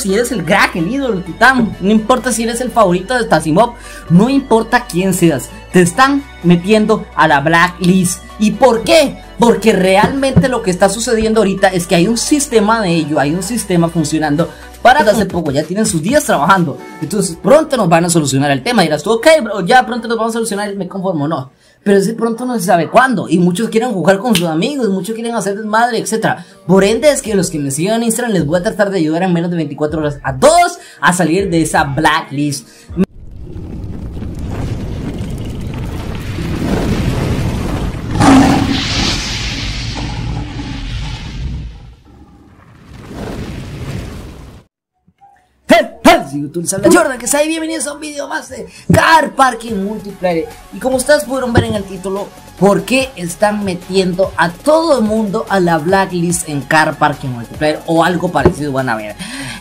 si eres el crack, el ídolo, el titán, no importa si eres el favorito de Tassimov, no importa quién seas, te están metiendo a la blacklist. ¿Y por qué? Porque realmente lo que está sucediendo ahorita es que hay un sistema de ello, hay un sistema funcionando para hace poco, ya tienen sus días trabajando, entonces pronto nos van a solucionar el tema. Dirás tú, ok bro, ya pronto nos vamos a solucionar, me conformo, no. Pero ese pronto no se sabe cuándo, y muchos quieren jugar con sus amigos, muchos quieren hacer desmadre, etc. Por ende es que los que me siguen en Instagram les voy a tratar de ayudar en menos de 24 horas a todos a salir de esa blacklist. YouTube les habla Jordan Quesada, bienvenidos a un video más de Car Parking Multiplayer. Y como ustedes pudieron ver en el título, ¿por qué están metiendo a todo el mundo a la blacklist en Car Parking Multiplayer? O algo parecido van a ver.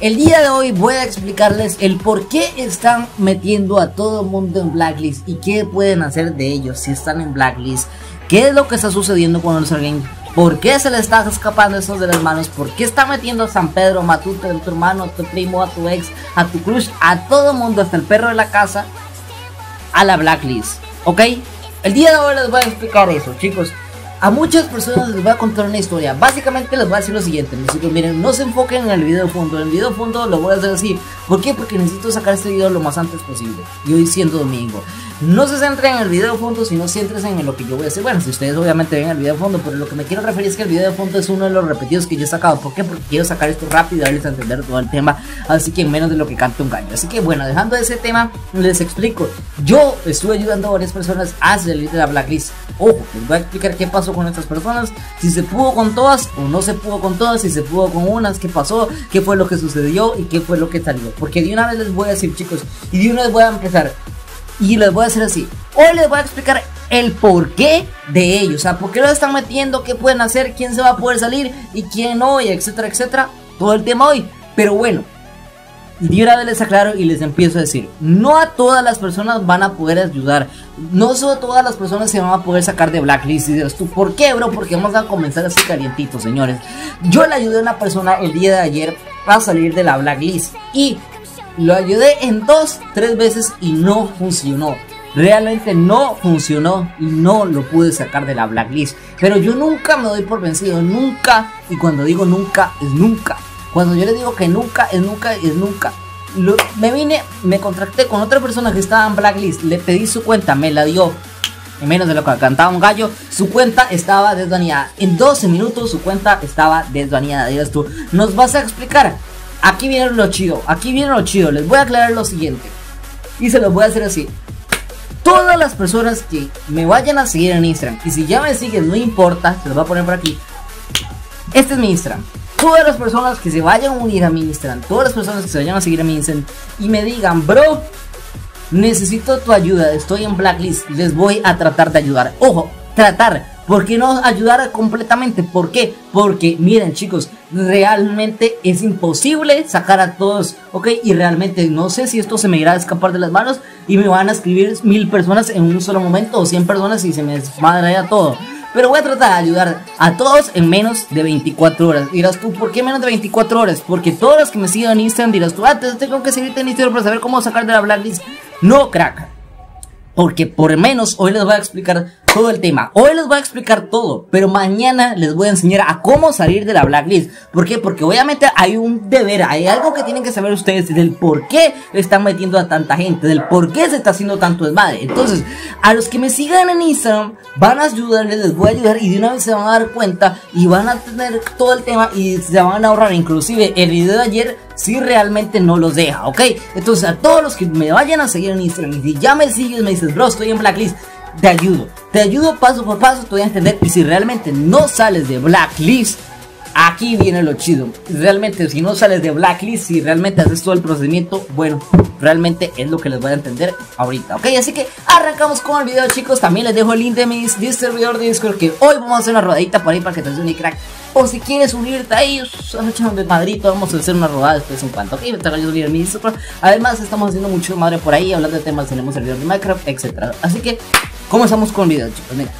El día de hoy voy a explicarles el por qué están metiendo a todo el mundo en blacklist y qué pueden hacer de ellos si están en blacklist. ¿Qué es lo que está sucediendo con All Star Games? ¿Por qué se le está escapando esos de las manos? ¿Por qué está metiendo a San Pedro, a Matute, a tu hermano, a tu primo, a tu ex, a tu crush, a todo mundo, hasta el perro de la casa, a la blacklist? ¿Ok? El día de hoy les voy a explicar eso, chicos. A muchas personas les voy a contar una historia. Básicamente les voy a decir lo siguiente, mis chicos, miren, no se enfoquen en el video de fondo. En el video de fondo lo voy a hacer así. ¿Por qué? Porque necesito sacar este video lo más antes posible. Y hoy siendo domingo. No se centren en el video de fondo, sino céntrense en lo que yo voy a hacer. Bueno, si ustedes obviamente ven el video de fondo, pero lo que me quiero referir es que el video de fondo es uno de los repetidos que yo he sacado. ¿Por qué? Porque quiero sacar esto rápido y darles a entender todo el tema. Así que menos de lo que canta un gallo. Así que bueno, dejando ese tema, les explico. Yo estuve ayudando a varias personas a salir de la blacklist. Ojo, les voy a explicar qué pasó con estas personas, si se pudo con todas o no se pudo con todas, si se pudo con unas, qué pasó, qué fue lo que sucedió y qué fue lo que salió, porque de una vez les voy a decir, chicos, y de una vez voy a empezar y les voy a hacer así. Hoy les voy a explicar el porqué de ellos, o sea, por qué lo están metiendo, qué pueden hacer, quién se va a poder salir y quién no, y etcétera, etcétera, todo el tema hoy. Pero bueno, de una vez les aclaro y les empiezo a decir, no a todas las personas van a poder ayudar, no solo todas las personas se van a poder sacar de blacklist. Y dirás tú, ¿por qué, bro? Porque vamos a comenzar así calientitos, señores. Yo le ayudé a una persona el día de ayer a salir de la blacklist y lo ayudé en 2, 3 veces y no funcionó. Realmente no funcionó y no lo pude sacar de la blacklist. Pero yo nunca me doy por vencido, nunca, y cuando digo nunca es nunca. Cuando yo les digo que nunca, es nunca, es nunca. Me vine, me contracté con otra persona que estaba en blacklist, le pedí su cuenta, me la dio. En menos de lo que cantaba un gallo, su cuenta estaba desbaneada. En 12 minutos su cuenta estaba desbaneada. Dirás tú, ¿nos vas a explicar? Aquí viene lo chido, aquí viene lo chido. Les voy a aclarar lo siguiente. Y se los voy a hacer así. Todas las personas que me vayan a seguir en Instagram, y si ya me siguen, no importa, se los voy a poner por aquí. Este es mi Instagram. Todas las personas que se vayan a unir a mi Instagram, todas las personas que se vayan a seguir a mi Instagram y me digan, bro, necesito tu ayuda, estoy en blacklist, les voy a tratar de ayudar. Ojo, tratar, porque no ayudar completamente. ¿Por qué? Porque miren, chicos, realmente es imposible sacar a todos, ok, y realmente no sé si esto se me irá a escapar de las manos y me van a escribir 1000 personas en un solo momento o 100 personas y se me desmadraría todo. Pero voy a tratar de ayudar a todos en menos de 24 horas. Dirás tú, ¿por qué menos de 24 horas? Porque todos los que me siguen en Instagram dirás tú, ah, tengo que seguirte en Instagram para saber cómo sacar de la blacklist. No, crack. Porque por menos hoy les voy a explicar todo el tema. Hoy les voy a explicar todo, pero mañana les voy a enseñar a cómo salir de la blacklist. ¿Por qué? Porque obviamente hay un deber, hay algo que tienen que saber ustedes del por qué están metiendo a tanta gente, del por qué se está haciendo tanto desmadre. Entonces, a los que me sigan en Instagram van a ayudarles, les voy a ayudar y de una vez se van a dar cuenta y van a tener todo el tema y se van a ahorrar. Inclusive el video de ayer si realmente no los deja, ok. Entonces a todos los que me vayan a seguir en Instagram y si ya me sigues, me dices, bro, estoy en blacklist, te ayudo paso por paso, te voy a entender. Y si realmente no sales de blacklist, aquí viene lo chido. Realmente si no sales de blacklist, si realmente haces todo el procedimiento, bueno, realmente es lo que les voy a entender ahorita, ok. Así que arrancamos con el video, chicos. También les dejo el link de mi servidor de Discord, que hoy vamos a hacer una rodadita por ahí para que te ayude un crack. O si quieres unirte a ellos, de Madrid, vamos a hacer una rodada después en cuanto, ok, te voy a unir a mi Discord. Además estamos haciendo mucho madre por ahí, hablando de temas, tenemos servidor de Minecraft, etc. Así que comenzamos con el video, chicos. Mira,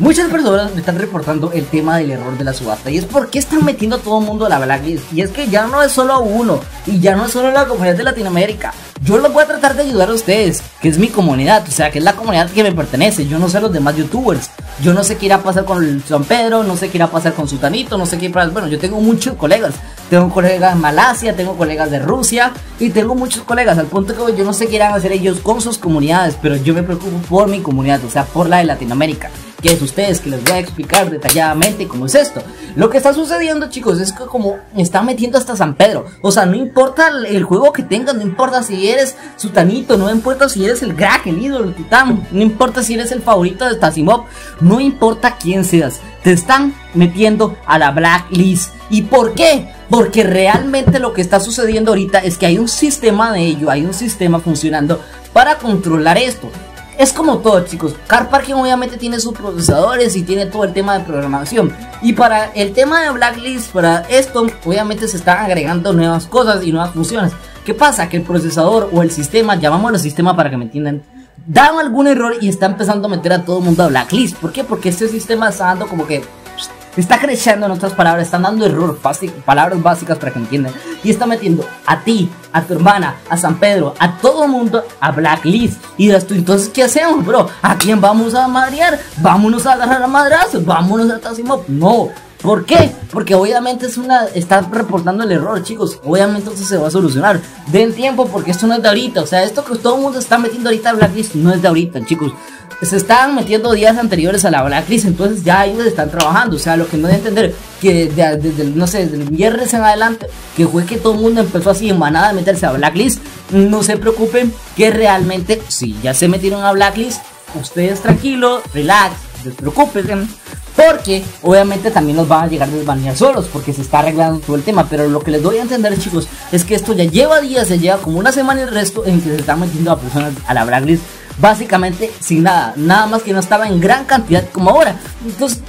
Muchas personas me están reportando el tema del error de la subasta, y es porque están metiendo a todo el mundo a la blacklist. Y es que ya no es solo uno, y ya no es solo la comunidad de Latinoamérica. Yo los voy a tratar de ayudar a ustedes, que es mi comunidad, o sea, que es la comunidad que me pertenece. Yo no sé a los demás youtubers, yo no sé qué irá a pasar con el San Pedro, no sé qué irá a pasar con Sultanito, no sé qué irá a pasar. Bueno, yo tengo muchos colegas. Tengo colegas de Malasia, tengo colegas de Rusia y tengo muchos colegas, al punto que yo no sé qué irán a hacer ellos con sus comunidades, pero yo me preocupo por mi comunidad, o sea, por la de Latinoamérica, que es ustedes, que les voy a explicar detalladamente cómo es esto. Lo que está sucediendo, chicos, es que como están metiendo hasta San Pedro, o sea, no importa el juego que tengan, no importa si eres Sultanito, no importa si eres el crack, el ídolo, el titán, no importa si eres el favorito de Tassimov, no importa quién seas, te están metiendo a la blacklist. ¿Y por qué? Porque realmente lo que está sucediendo ahorita es que hay un sistema de ello, hay un sistema funcionando para controlar esto. Es como todo, chicos. Car Parking obviamente tiene sus procesadores y tiene todo el tema de programación. Y para el tema de blacklist, para esto, obviamente se están agregando nuevas cosas y nuevas funciones. ¿Qué pasa? Que el procesador o el sistema, llamámoslo sistema para que me entiendan, dan algún error y está empezando a meter a todo el mundo a blacklist. ¿Por qué? Porque este sistema está dando como que... está creciendo, en otras palabras, están dando error, palabras básicas para que entiendan. Y está metiendo a ti, a tu hermana, a San Pedro, a todo el mundo a blacklist. Y dirás tú, entonces, ¿qué hacemos, bro? ¿A quién vamos a madrear? ¿Vámonos a agarrar a madrazos? ¿Vámonos a Tassimov? No. ¿Por qué? Porque obviamente es una... está reportando el error, chicos. Obviamente entonces se va a solucionar. Den tiempo, porque esto no es de ahorita. O sea, esto que todo el mundo está metiendo ahorita a blacklist no es de ahorita, chicos. Se estaban metiendo días anteriores a la blacklist, entonces ya ellos están trabajando. O sea, lo que no de entender, que desde el, no sé, desde el viernes en adelante, que fue que todo el mundo empezó así en manada a meterse a blacklist. No se preocupen, que realmente si ya se metieron a blacklist, ustedes tranquilos, relax, despreocupen, porque obviamente también nos van a llegar a desbanear solos, porque se está arreglando todo el tema. Pero lo que les doy a entender, chicos, es que esto ya lleva días, ya lleva como una semana y el resto en que se están metiendo a personas a la blacklist, básicamente sin nada, nada más que no estaba en gran cantidad como ahora. Entonces,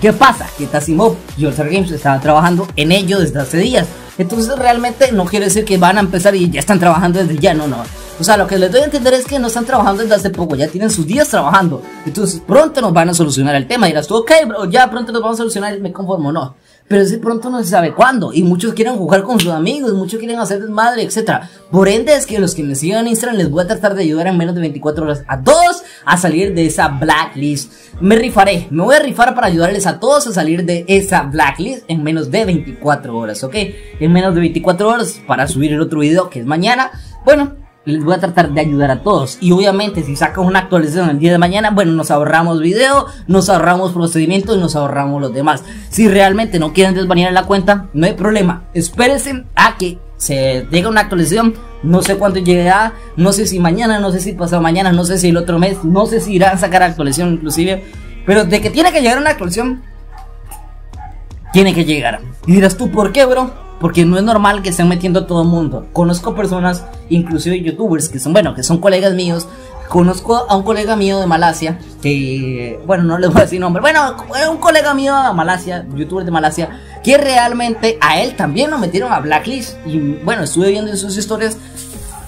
¿qué pasa? Que Tassimov y All Star Games estaban trabajando en ello desde hace días. Entonces realmente no quiere decir que van a empezar y ya están trabajando desde ya, no, no. O sea, lo que les doy a entender es que no están trabajando desde hace poco, ya tienen sus días trabajando. Entonces pronto nos van a solucionar el tema. Dirás tú, ok bro, ya pronto nos vamos a solucionar, me conformo, no. Pero ese pronto no se sabe cuándo, y muchos quieren jugar con sus amigos, muchos quieren hacer desmadre, etc. Por ende es que los que me sigan en Instagram les voy a tratar de ayudar en menos de 24 horas a todos a salir de esa blacklist. Me rifaré, me voy a rifar para ayudarles a todos a salir de esa blacklist en menos de 24 horas, ¿ok? En menos de 24 horas para subir el otro video que es mañana. Bueno, les voy a tratar de ayudar a todos. Y obviamente si sacan una actualización el día de mañana, bueno, nos ahorramos video, nos ahorramos procedimientos y nos ahorramos los demás. Si realmente no quieren desbanear la cuenta, no hay problema, espérense a que se llegue una actualización. No sé cuánto llegará, no sé si mañana, no sé si pasado mañana, no sé si el otro mes, no sé si irán a sacar actualización inclusive, pero de que tiene que llegar una actualización, tiene que llegar. Y dirás tú, ¿por qué, bro? Porque no es normal que estén metiendo a todo el mundo. Conozco personas, inclusive youtubers, que son, bueno, que son colegas míos. Conozco a un colega mío de Malasia, que, bueno, no les voy a decir nombre. Bueno, un colega mío de Malasia, youtuber de Malasia, que realmente a él también lo metieron a blacklist. Y bueno, estuve viendo en sus historias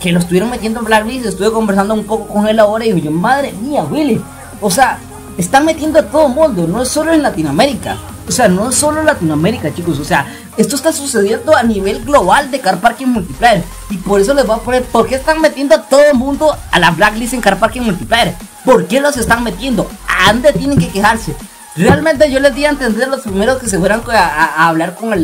que lo estuvieron metiendo en blacklist. Estuve conversando un poco con él ahora y yo, madre mía, Willy. O sea, están metiendo a todo el mundo, no es solo en Latinoamérica. O sea, no es solo Latinoamérica, chicos. O sea, esto está sucediendo a nivel global de Car Parking Multiplayer. Y por eso les voy a poner por qué están metiendo a todo el mundo a la blacklist en Car Parking Multiplayer. ¿Por qué los están metiendo? ¿A dónde tienen que quejarse? Realmente yo les di a entender los primeros que se fueran a hablar con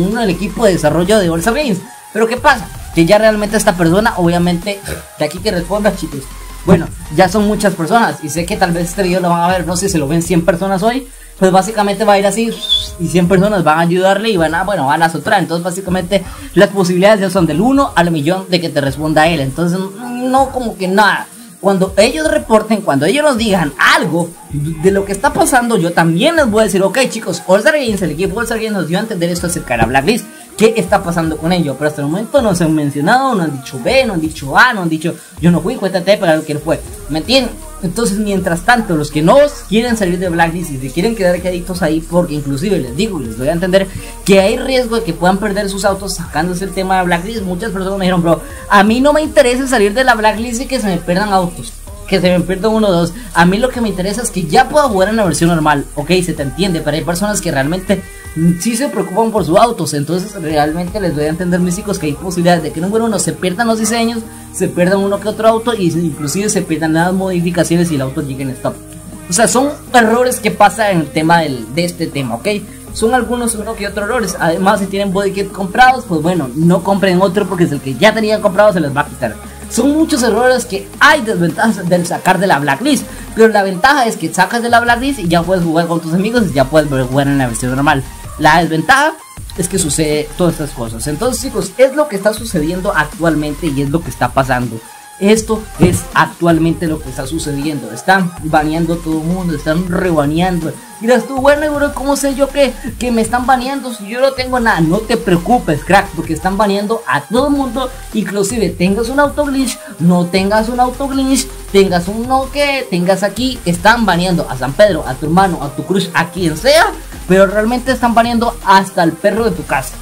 uno del equipo de desarrollo de All Star Games. Pero ¿qué pasa? Que ya realmente esta persona, obviamente, de aquí que responda, chicos. Bueno, ya son muchas personas y sé que tal vez este video lo van a ver, no sé si lo ven 100 personas hoy. Pues básicamente va a ir así y 100 personas van a ayudarle y van a, bueno, van a sotrar. Entonces básicamente las posibilidades ya son del 1 al millón de que te responda él. Entonces no como que nada. Cuando ellos reporten, cuando ellos nos digan algo de lo que está pasando, yo también les voy a decir, ok chicos, All Star Games, el equipo All Star Games nos dio a entender esto acerca de la blacklist, ¿qué está pasando con ello? Pero hasta el momento no se han mencionado, no han dicho B, no han dicho A, no han dicho yo no fui, cuéntate para lo que fue, ¿me entienden? Entonces mientras tanto, los que no quieren salir de blacklist y se quieren quedar quedaditos ahí, porque inclusive les digo, les doy a entender que hay riesgo de que puedan perder sus autos sacándose el tema de blacklist. Muchas personas me dijeron, bro, a mí no me interesa salir de la blacklist y que se me pierdan autos. que se me pierda uno o dos. A mí lo que me interesa es que ya pueda jugar en la versión normal. Ok, se te entiende, pero hay personas que realmente sí se preocupan por sus autos. Entonces realmente les doy a entender, mis chicos, que hay posibilidades de que número uno se pierdan los diseños, se pierdan uno que otro auto, y inclusive se pierdan las modificaciones y el auto llegue en stop. O sea, son errores que pasan en el tema de este tema, ok. Son algunos uno que otro errores. Además, si tienen body kit comprados, pues bueno, no compren otro, porque es el que ya tenían comprado, se les va a quitar. Son muchos errores que hay desventajas del sacar de la Blacklist, pero la ventaja es que sacas de la Blacklist y ya puedes jugar con tus amigos y ya puedes jugar en la versión normal. La desventaja es que sucede todas estas cosas. Entonces, chicos, es lo que está sucediendo actualmente y es lo que está pasando. Esto es actualmente lo que está sucediendo. Están baneando a todo el mundo, están rebaneando. Dirás tú, bueno, bro, ¿cómo sé yo que me están baneando si yo no tengo nada? No te preocupes, crack, porque están baneando a todo el mundo. Inclusive tengas un autoglitch, no tengas un autoglitch, tengas un no que, tengas aquí, están baneando a San Pedro, a tu hermano, a tu crush, a quien sea. Pero realmente están baneando hasta el perro de tu casa.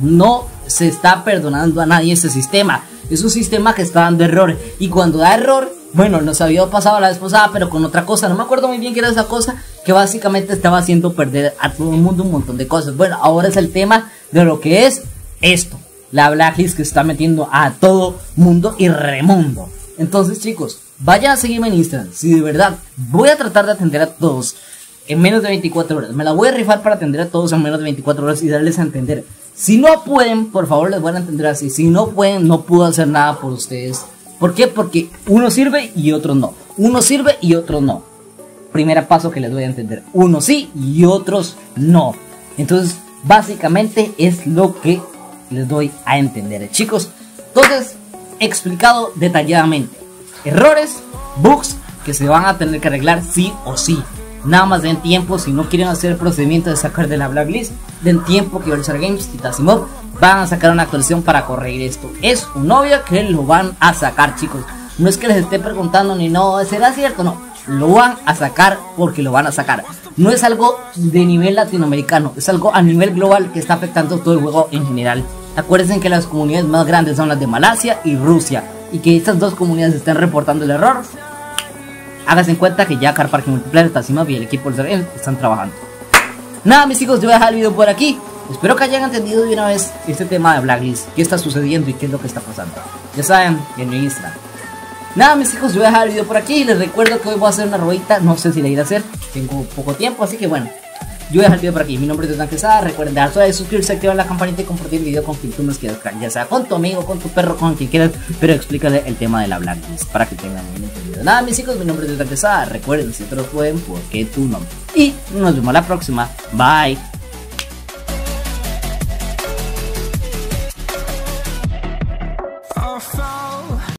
No se está perdonando a nadie este sistema. Es un sistema que está dando error, y cuando da error, bueno, nos había pasado la vez pasada, pero con otra cosa, no me acuerdo muy bien qué era esa cosa, que básicamente estaba haciendo perder a todo el mundo un montón de cosas. Bueno, ahora es el tema de lo que es esto, la Blacklist, que está metiendo a todo mundo y remundo. Entonces, chicos, vayan a seguirme en Instagram, si de verdad voy a tratar de atender a todos en menos de 24 horas, me la voy a rifar para atender a todos en menos de 24 horas y darles a entender. Si no pueden, por favor, les van a entender así. Si no pueden, no puedo hacer nada por ustedes. ¿Por qué? Porque uno sirve y otro no. Uno sirve y otro no. Primer paso que les voy a entender. Uno sí y otros no. Entonces, básicamente es lo que les doy a entender, chicos. Entonces, explicado detalladamente. Errores, bugs que se van a tener que arreglar sí o sí. Nada más den tiempo. Si no quieren hacer el procedimiento de sacar de la Blacklist, den tiempo, que All Star Games y Tassimov van a sacar una actualización para corregir esto. Es un obvio que lo van a sacar, chicos. No es que les esté preguntando ni no, ¿será cierto? No, lo van a sacar porque lo van a sacar. No es algo de nivel latinoamericano, es algo a nivel global que está afectando todo el juego en general. Acuérdense que las comunidades más grandes son las de Malasia y Rusia, y que estas dos comunidades estén reportando el error. Háganse en cuenta que ya Car Parking Multiplayer, Tassimov y el equipo All Star Games están trabajando. Nada, mis chicos, yo voy a dejar el video por aquí. Espero que hayan entendido de una vez este tema de Blacklist, qué está sucediendo y qué es lo que está pasando. Ya saben, en mi Instagram. Nada, mis chicos, yo voy a dejar el video por aquí. Les recuerdo que hoy voy a hacer una ruedita, no sé si la iré a hacer, tengo poco tiempo, así que bueno, yo voy a dejar el video por aquí. Mi nombre es Jordan Quesada. Recuerden dar su like, suscribirse, activar la campanita y compartir el video con quien tú nos quieras, ya sea con tu amigo, con tu perro, con quien quieras, pero explícale el tema de la Blacklist para que tengan bien entendido. Nada, mis chicos, mi nombre es Jordan Quesada. Recuerden, si otros pueden, porque tú no. Y nos vemos la próxima. Bye.